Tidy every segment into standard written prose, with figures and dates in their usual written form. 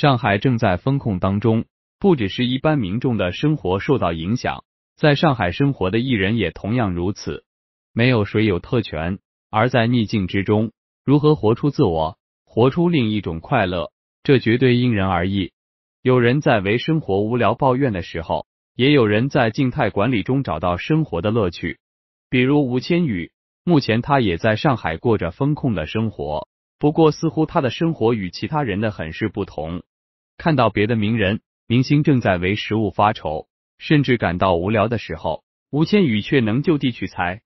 上海正在封控当中，不只是一般民众的生活受到影响，在上海生活的艺人也同样如此。没有谁有特权，而在逆境之中，如何活出自我，活出另一种快乐，这绝对因人而异。有人在为生活无聊抱怨的时候，也有人在静态管理中找到生活的乐趣。比如吴千语，目前他也在上海过着风控的生活，不过似乎他的生活与其他人的很是不同。看到别的名人、明星正在为食物发愁，甚至感到无聊的时候，吴千语却能就地取材，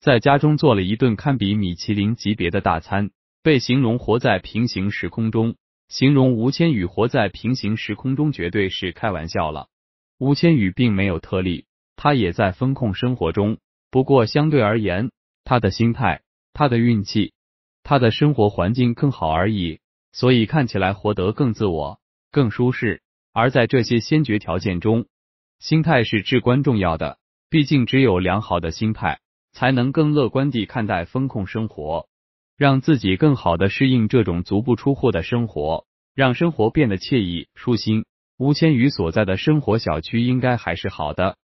在家中做了一顿堪比米其林级别的大餐，被形容活在平行时空中。形容吴千语活在平行时空中绝对是开玩笑了。吴千语并没有特例，他也在风控生活中，不过相对而言，他的心态、他的运气、他的生活环境更好而已，所以看起来活得更自我、更舒适。而在这些先决条件中，心态是至关重要的，毕竟只有良好的心态，才能更乐观地看待风控生活。让自己更好地适应这种足不出户的生活，让生活变得惬意舒心。吴千语所在的生活小区应该还是好的，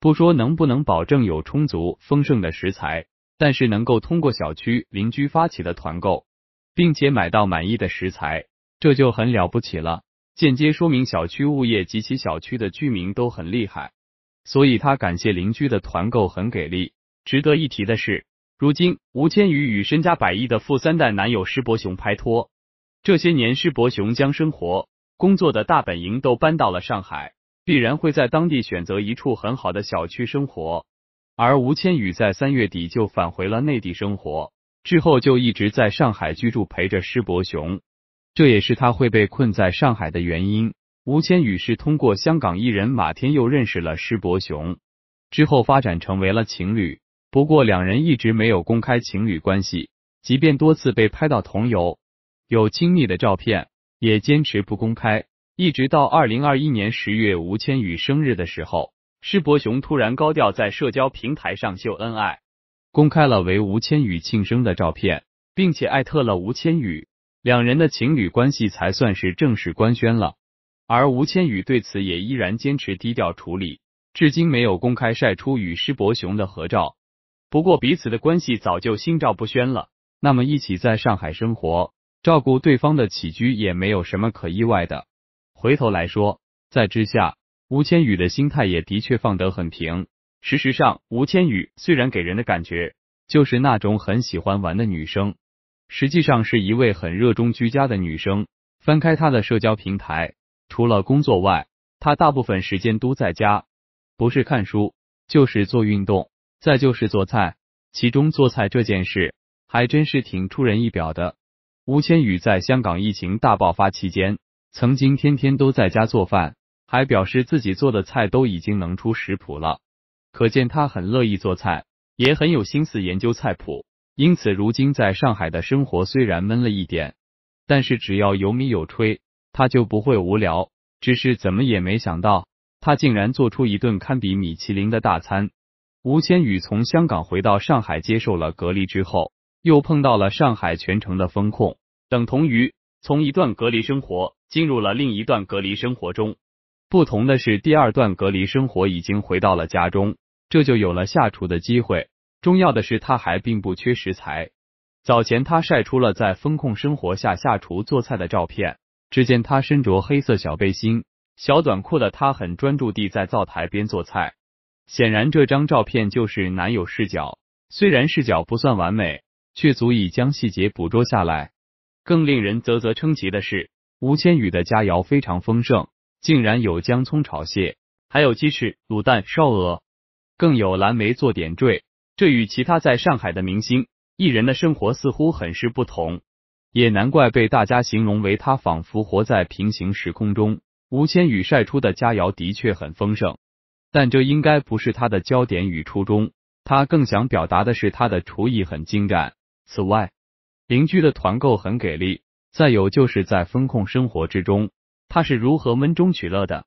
不说能不能保证有充足丰盛的食材，但是能够通过小区邻居发起的团购，并且买到满意的食材，这就很了不起了。间接说明小区物业及其小区的居民都很厉害，所以他感谢邻居的团购很给力。值得一提的是，如今吴千语与身家百亿的富三代男友施伯雄拍拖。这些年施伯雄将生活、工作的大本营都搬到了上海，必然会在当地选择一处很好的小区生活。而吴千语在3月底就返回了内地生活，之后就一直在上海居住陪着施伯雄。这也是他会被困在上海的原因。吴千语是通过香港艺人马天佑认识了施伯雄，之后发展成为了情侣。不过两人一直没有公开情侣关系，即便多次被拍到同游，有亲密的照片，也坚持不公开。一直到2021年10月吴千语生日的时候，施伯雄突然高调在社交平台上秀恩爱，公开了为吴千语庆生的照片，并且艾特了吴千语，两人的情侣关系才算是正式官宣了。而吴千语对此也依然坚持低调处理，至今没有公开晒出与施伯雄的合照。不过彼此的关系早就心照不宣了，那么一起在上海生活，照顾对方的起居也没有什么可意外的。回头来说，在之下，吴千语的心态也的确放得很平。事实上，吴千语虽然给人的感觉就是那种很喜欢玩的女生，实际上是一位很热衷居家的女生。翻开她的社交平台，除了工作外，她大部分时间都在家，不是看书，就是做运动，再就是做菜。其中做菜这件事还真是挺出人意表的。吴千语在香港疫情大爆发期间，曾经天天都在家做饭，还表示自己做的菜都已经能出食谱了，可见他很乐意做菜，也很有心思研究菜谱。因此如今在上海的生活虽然闷了一点，但是只要有米有炊，他就不会无聊。只是怎么也没想到，他竟然做出一顿堪比米其林的大餐。吴千语从香港回到上海接受了隔离之后，又碰到了上海全城的封控，等同于从一段隔离生活进入了另一段隔离生活中。不同的是，第二段隔离生活已经回到了家中，这就有了下厨的机会。重要的是，他还并不缺食材。早前他晒出了在封控生活下下厨做菜的照片，只见他身着黑色小背心、小短裤的他很专注地在灶台边做菜。显然这张照片就是男友视角，虽然视角不算完美，却足以将细节捕捉下来。更令人啧称奇的是，吴千语的佳肴非常丰盛，竟然有姜葱炒蟹，还有鸡翅、卤蛋、烧鹅，更有蓝莓做点缀。这与其他在上海的明星艺人的生活似乎很是不同，也难怪被大家形容为他仿佛活在平行时空中。吴千语晒出的佳肴的确很丰盛，但这应该不是他的焦点与初衷，他更想表达的是他的厨艺很精湛。此外，邻居的团购很给力，再有就是在风控生活之中，他是如何闷中取乐的。